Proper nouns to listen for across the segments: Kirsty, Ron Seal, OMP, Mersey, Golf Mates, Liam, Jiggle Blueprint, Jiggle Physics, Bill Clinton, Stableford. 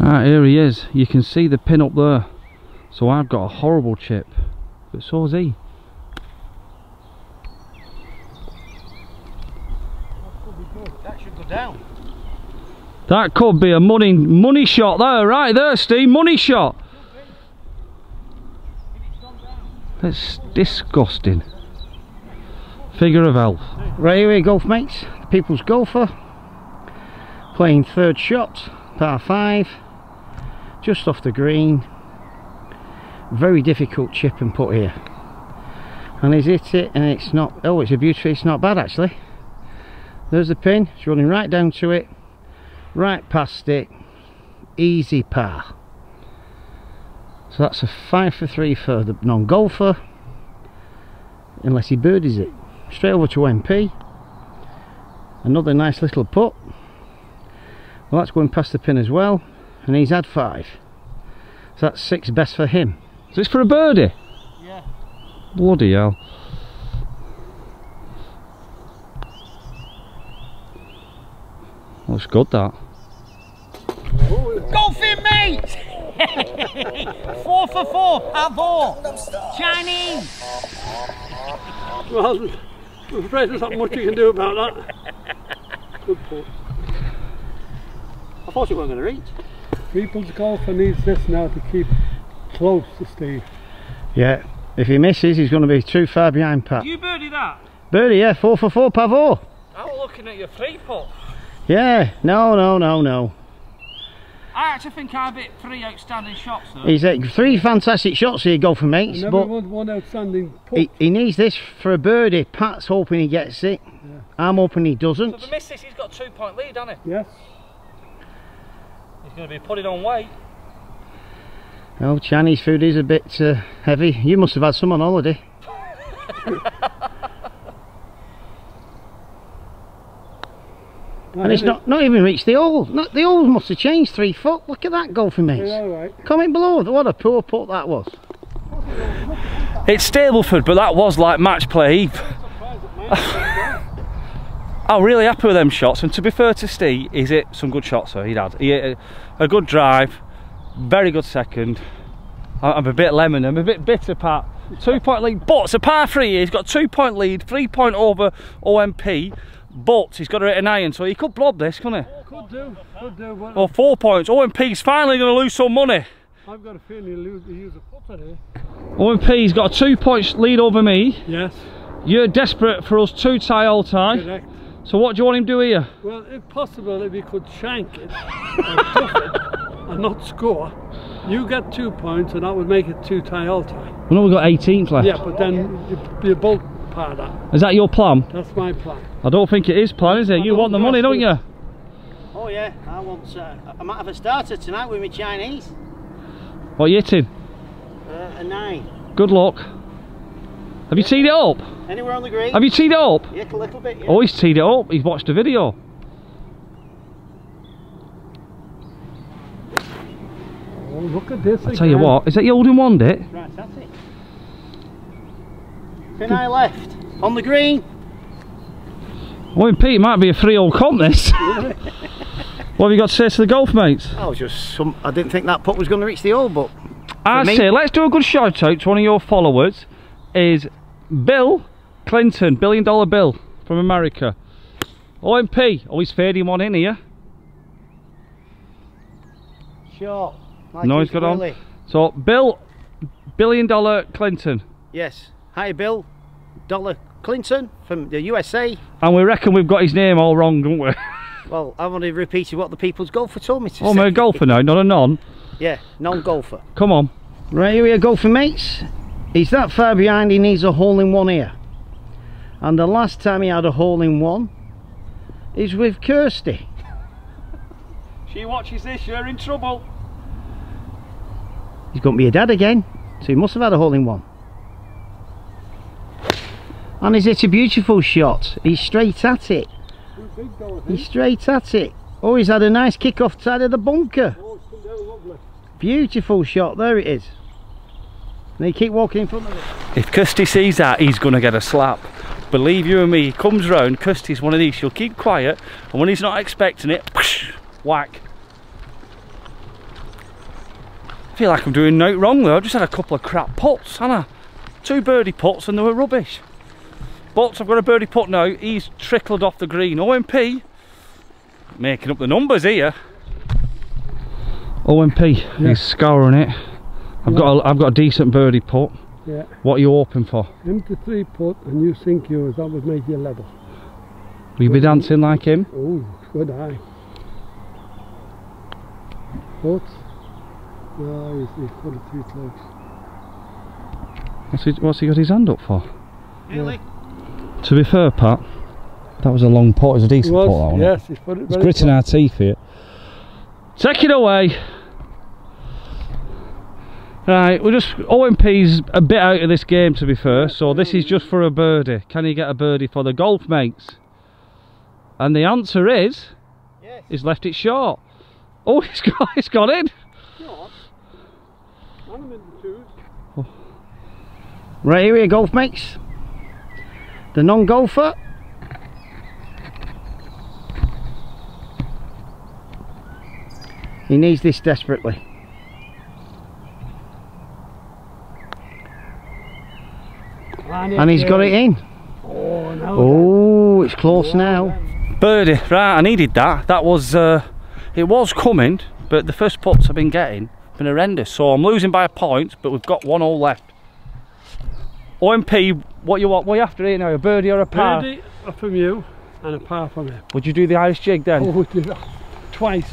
Ah, here he is. You can see the pin up there. So I've got a horrible chip, but so has he. That could be good. That should go down. That could be a money shot there, right there, Steve. Money shot. That's disgusting. Figure of hell. Right here, Golf Mates, the People's Golfer, playing third shot, par 5, just off the green. Very difficult chip and putt here, and he's hit it, and it's not. Oh, it's a beauty. It's not bad actually. There's the pin. It's running right down to it, right past it. Easy par. So that's a 5 for 3 for the non-golfer, unless he birdies it. Straight over to MP. Another nice little putt. Well, that's going past the pin as well, and he's had 5. So that's 6 best for him. Is this for a birdie? Yeah. Bloody hell. Looks good, that. Golfing, mate! 4 for 4, par 4. Chinese. Well, I'm afraid there's not much you can do about that. Good putt. I thought you weren't going to reach. People's Golfer needs this now to keep close to Steve. Yeah, if he misses, he's going to be too far behind Pat. Do you birdie that? Birdie, yeah, 4 for 4, par 4. I'm looking at your three putt. Yeah, no. I actually think I've hit 3 outstanding shots though. He's hit 3 fantastic shots here, Golfer Mates. But one outstanding putt. He needs this for a birdie. Pat's hoping he gets it. Yeah. I'm hoping he doesn't. So if he misses, he's got a 2-point lead, hasn't he? Yes. He's going to be putting on weight. Well, Chinese food is a bit heavy. You must have had some on holiday. And it's not even reached the hole. The hole must have changed 3 foot. Look at that, Golfing Mates. Yeah, right. Comment below. What a poor putt that was. It's Stableford, but that was like match play. I'm really happy with them shots, and to be fair to Steve, he's hit some good shots, so he hit a good drive, very good second. I'm a bit lemon, I'm a bit bitter, Pat. 2-point lead, but it's a par 3 here. He's got 2-point lead, 3-point over OMP, but he's got to hit an iron, so he could blob this, couldn't he? Could do. Well, oh, 4 points, OMP's finally going to lose some money. I've got a feeling he'll use a putter here. OMP's got a 2-point lead over me. Yes. You're desperate for us to tie all time. Correct. So what do you want him to do here? Well, if possible, if he could shank it and not score, you get 2 points, and that would make it 2 tie all time. Well, no, we've got 18th left. Yeah, but then you'd be a bolt par that. Is that your plan? That's my plan. I don't think it is plan, is it? You want the money, don't you? Oh yeah, I want. I might have a starter tonight with me Chinese. What are you hitting? A 9. Good luck. Have you teed it up? Anywhere on the green. Have you teed it up? Yeah, a little bit, yeah. Oh, he's teed it up. He's watched the video. Oh, look at this. I tell you what, is that you holding wand it? Right, that's it. Pin eye left. On the green. Well, Pete, might be a 3-hole comp this. What have you got to say to the Golf Mates? Oh, just some. I didn't think that putt was going to reach the hole, but I say, let's do a good shout out to one of your followers. Is Bill Clinton, $1 billion Bill from America. OMP, always fading one in here. Sure. No, he's got on. So Bill, $1 billion Clinton. Yes. Hi, Bill, Dollar Clinton from the USA. And we reckon we've got his name all wrong, don't we? Well, I've only repeated what the People's Golfer told me to say. Oh, my golfer now, not a non. Yeah, non-golfer. Come on. Right, here we are, Golfing Mates. He's that far behind, he needs a hole-in-one here. And the last time he had a hole-in-one is with Kirsty. She watches this, you're in trouble. He's going to be a dad again, so he must have had a hole-in-one. And he's hit a beautiful shot. He's straight at it. He's straight at it. Oh, he's had a nice kick off side of the bunker. Beautiful shot, there it is. They keep walking in front of it. If Kirsty sees that, he's going to get a slap. Believe you and me, he comes round, Kirsty's one of these, she'll keep quiet, and when he's not expecting it, whack. feel like I'm doing nothing wrong though. I've just had a couple of crap putts, haven't I? Two birdie putts and they were rubbish. But I've got a birdie putt now, he's trickled off the green. OMP, making up the numbers here. OMP, yeah. He's scouring it. I've got a decent birdie putt. Yeah. What are you hoping for? Him to three putt and you sink yours, that would make you level. Will you be dancing like him? Oh, good eye. What? No, he's put it too close. What's he got his hand up for? Really? Yeah. To be fair, Pat, that was a long putt. It was a decent putt, that one. Yes, he's put it. It's gritting our teeth here. Take it away. Right, we're just, OMP's a bit out of this game to be fair, so this is just for a birdie. Can you get a birdie for the Golf Mates? And the answer is, yes. He's left it short. Oh, he's got in. Short. I'm in the twos. Oh. Right here, Golf Mates. The non-golfer. He needs this desperately. And he's got it in. Oh, no. Oh, it's close now. Birdie, right, I needed that. That was, it was coming, but the first putts I've been getting have been horrendous. So I'm losing by a point, but we've got one all left. OMP, what are you after here now? A birdie or a par? Birdie from you and a par from him. Would you do the Irish jig then? Oh, we did that twice.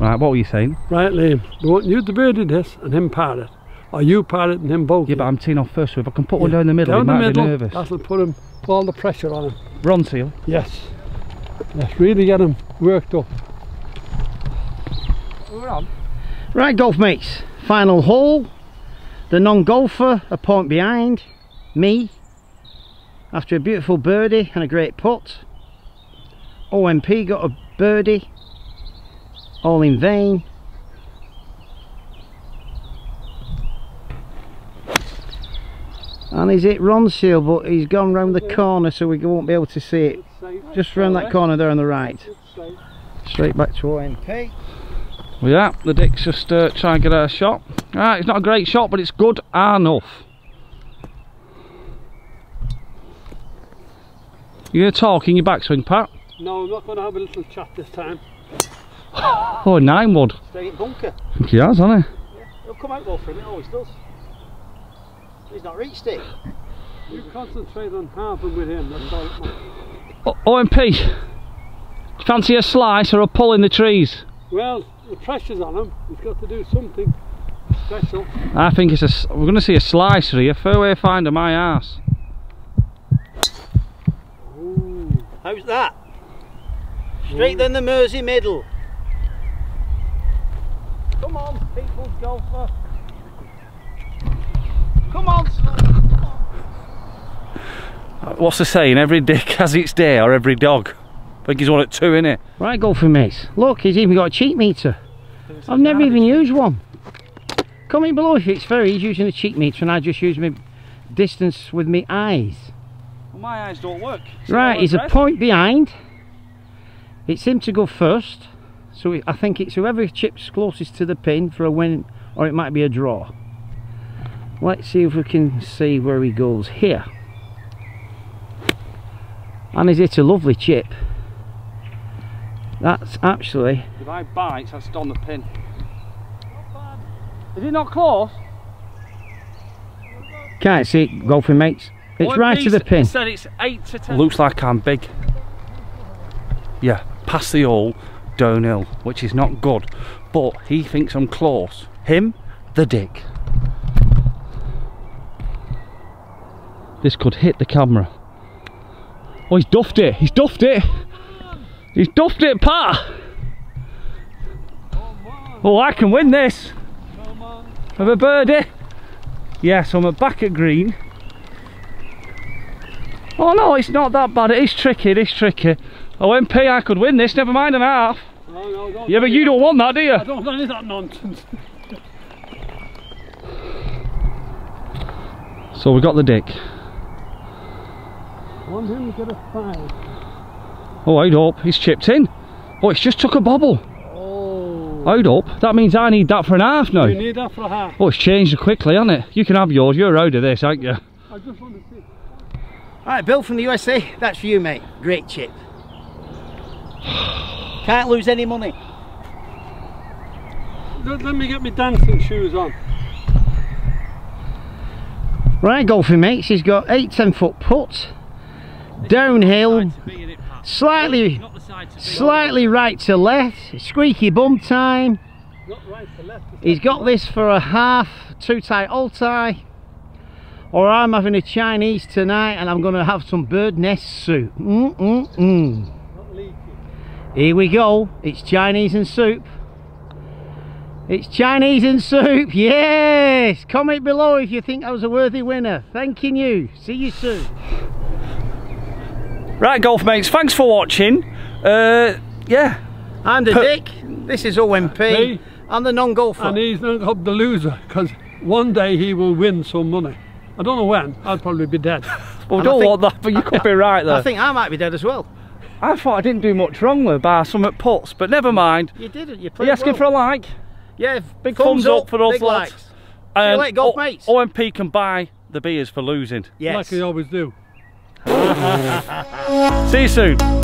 Right, what were you saying? Right, Liam, we want you to birdie this and him par it. Or you par it and him both. Yeah, but I'm teeing off first, so if I can put one down the middle, he might be nervous. That'll put him, all the pressure on him. Ron Seal? Yes. Let's really get him worked up. We're on. Right, Golf Mates, final hole. The non-golfer, a point behind me. After a beautiful birdie and a great putt. OMP got a birdie. All in vain. And he's hit Ron Seal, but he's gone round the corner, so we won't be able to see it. Just round that corner there on the right. Straight back to OMP. Well, yeah, the dick's just trying to get a shot. Alright, it's not a great shot, but it's good enough. You're going to talk in your backswing, Pat? No, I'm not going to have a little chat this time. Oh, 9 wood. Straight bunker. I think he has, hasn't he? Yeah, he'll come out well for him, he always does. He's not reached it. You concentrate on halving with him, that's all it matters. OMP, do you fancy a slice or a pull in the trees? Well, the pressure's on him, he's got to do something special. I think it's a, we're going to see a slicer here, fairway finder, my arse. Ooh. How's that? Straight down the Mersey middle. Come on, people, golfer. Come on, son. What's the saying? Every dick has its day, or every dog. I think he's one at 2, innit? Right, Golfing Mates. Look, he's even got a cheat meter. I've never even used one. Comment below if it's fair. He's using a cheat meter, and I just use my distance with my eyes. Well, my eyes don't work. Right, he's a point behind. It's him to go first. So I think it's whoever chips closest to the pin for a win, or it might be a draw. Let's see if we can see where he goes here. And he's hit a lovely chip. That's actually... If I bite, that's on the pin. Not bad. Is it not close? Can't see it, Golfing Mates. It's right to the pin. He said it's 8 to 10. Looks like I'm big. Yeah, past the hole, downhill, which is not good. But he thinks I'm close. Him, the dick. This could hit the camera. Oh, he's duffed it, he's duffed it! He's duffed it, Pat! Oh, I can win this! Have a birdie! Yeah, so I'm back at green. Oh no, it's not that bad, it is tricky, it is tricky. OMP, I could win this, never mind an half. No, no, don't. Yeah, but you don't want that, do you? I don't want any of that nonsense. So we got the dick. One him got a 5. Oh, I'd hope. He's chipped in. Oh, it's just took a bobble. Oh. Hold up, that means I need that for an half now. You need that for a half. Oh, it's changed quickly, hasn't it? You can have yours, you're out of this, aren't you? I just want to see. Alright, Bill from the USA, that's for you, mate. Great chip. Can't lose any money. Let me get my dancing shoes on. Right, Golfing Mates, he's got 8 10-foot putts, downhill, slightly right to left, squeaky bum time. He's got this for a half, too tight, all tie. Or I'm having a Chinese tonight and I'm going to have some bird nest soup. Here we go, it's Chinese and soup. It's Chinese and soup, yes! Comment below if you think I was a worthy winner. Thanking you, see you soon. Right, Golf Mates, thanks for watching. Yeah. I'm the Dick, this is OMP, me, I'm the non-golfer. And he's not the loser, because one day he will win some money. I don't know when, I'd probably be dead. Well, and I don't want that, but you could be right there. I think I might be dead as well. I thought I didn't do much wrong with bar some at putts, but never mind. You didn't, you played well. Are you asking for a like? Yeah, big thumbs up for us lads. And like Golf Mates. OMP can buy the beers for losing. Yes. Like they always do. See you soon.